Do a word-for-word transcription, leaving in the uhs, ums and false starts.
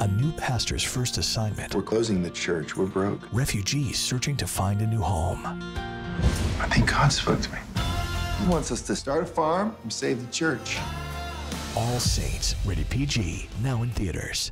a new pastor's first assignment. We're closing the church. We're broke. Refugees searching to find a new home. I think God spoke to me. He wants us to start a farm and save the church. All Saints, rated P G, now in theaters.